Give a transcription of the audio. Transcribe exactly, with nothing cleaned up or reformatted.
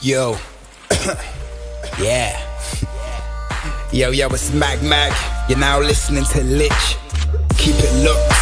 Yo, yeah, yo, yo, it's Mag Mag. You're now listening to Litch. Keep it locked.